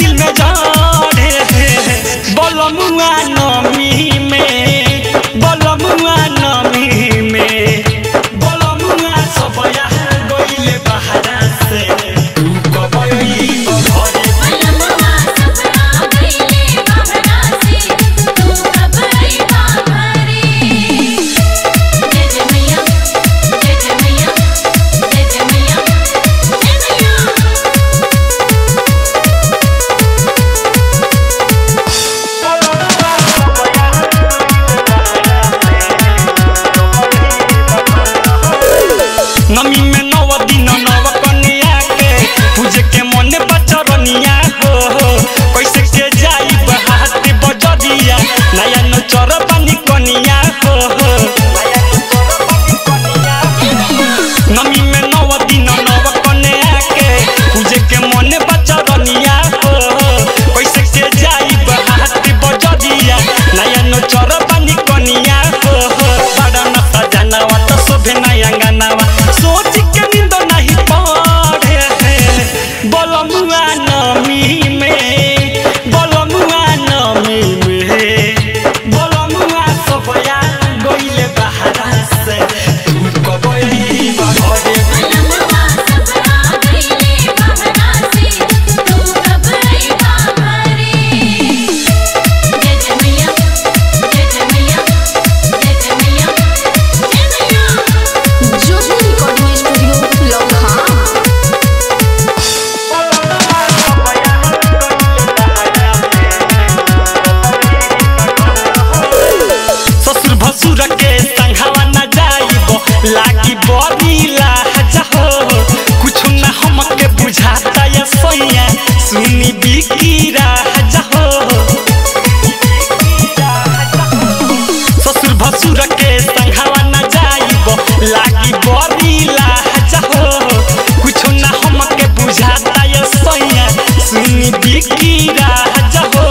दिल में जाने बलमुआ नमी में बलमुआ नमी में बलमुआ सब यहाँ गईले बहारा से तू कबई नमी में नव दिन नव कन्या के पूजे के मन बचरनिया हो कैसे के जाई बहात बजदिया नया नचर पानी कन्या हो नमी में नव दिन नव कन्या के पूजे के मन बचरनिया हो कैसे के जाई बहात बजदिया नया नचर पानी कन्या हो बड़ा नसा जानवा तो शोभे नया गानावा लागी बड़ी लाजा हो कुछ ना हमके बुझाता या सैया सुनी बिकी राजा हो ससुर भसुर के संघावा ना जाइब लागी बड़ी लाजा हो कुछ ना हमके बुझाता या सैया सुनी बिकी राजा हो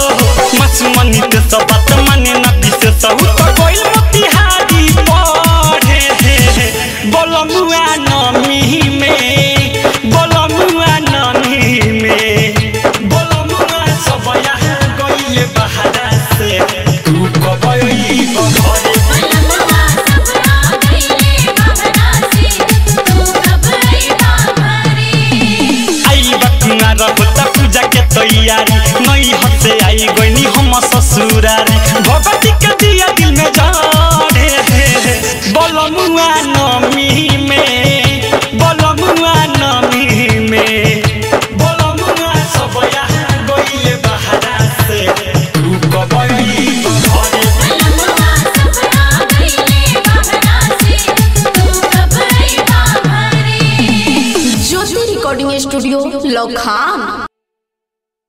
मसुमनी के सब बात माने ना विशेष हो तैयारी नई हसे आई गईनी हम ससुरारी भगवती के दिया दिल में जाने बलमुआ नमी में बलमुआ नमी में बलमुआ सब यहाँ गईले बहारा से तू कबई स्टूडियो लखा।